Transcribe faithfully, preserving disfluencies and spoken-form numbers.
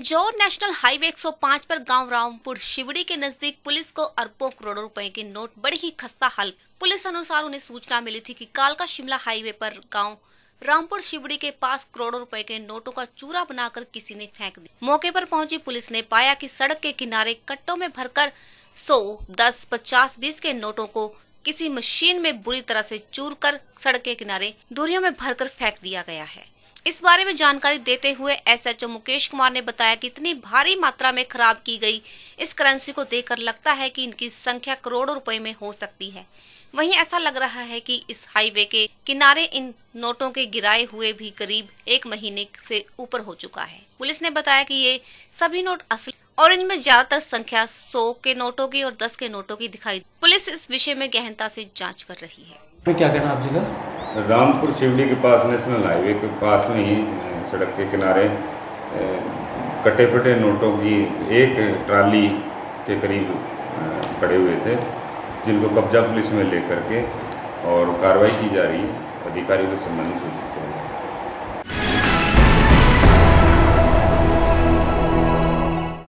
Pinjore national highway एक सौ पाँच पर गांव रामपुर शिवड़ी के नजदीक पुलिस को अरबों करोड़ों रुपए के नोट बड़ी ही खस्ता हालत। पुलिस अनुसार उन्हें सूचना मिली थी कि कालका शिमला हाईवे पर गांव रामपुर शिवड़ी के पास करोड़ों रुपए के नोटों का चूरा बनाकर किसी ने फेंक दिया। मौके पर पहुंची पुलिस ने पाया कि सड़क के किनारे कट्टों में भरकर सौ, दस, पचास, बीस के नोटों को किसी मशीन में बुरी तरह से चूर कर सड़क के किनारे दूरियों में भरकर फेंक दिया गया है। इस बारे में जानकारी देते हुए S H O Mukesh Kumar ने बताया कि इतनी भारी मात्रा में खराब की गई इस करेंसी को देखकर लगता है कि इनकी संख्या करोड़ों रुपए में हो सकती है। वहीं ऐसा लग रहा है कि इस हाईवे के किनारे इन नोटों के गिराए हुए भी करीब एक महीने से ऊपर हो चुका है। पुलिस ने बताया कि ये सभी नोट असली और इनमें ज्यादातर संख्या सौ के नोटों की और दस के नोटों की दिखाई। पुलिस इस विषय में गहनता से जाँच कर रही है। क्या कहना आप जी का? रामपुर शिवड़ी के पास नेशनल हाईवे के पास में ही सड़क के किनारे कटे फटे नोटों की एक ट्राली के करीब पड़े हुए थे, जिनको कब्जा पुलिस में लेकर के और कार्रवाई की जा रही है। अधिकारियों के संबंध में सूचित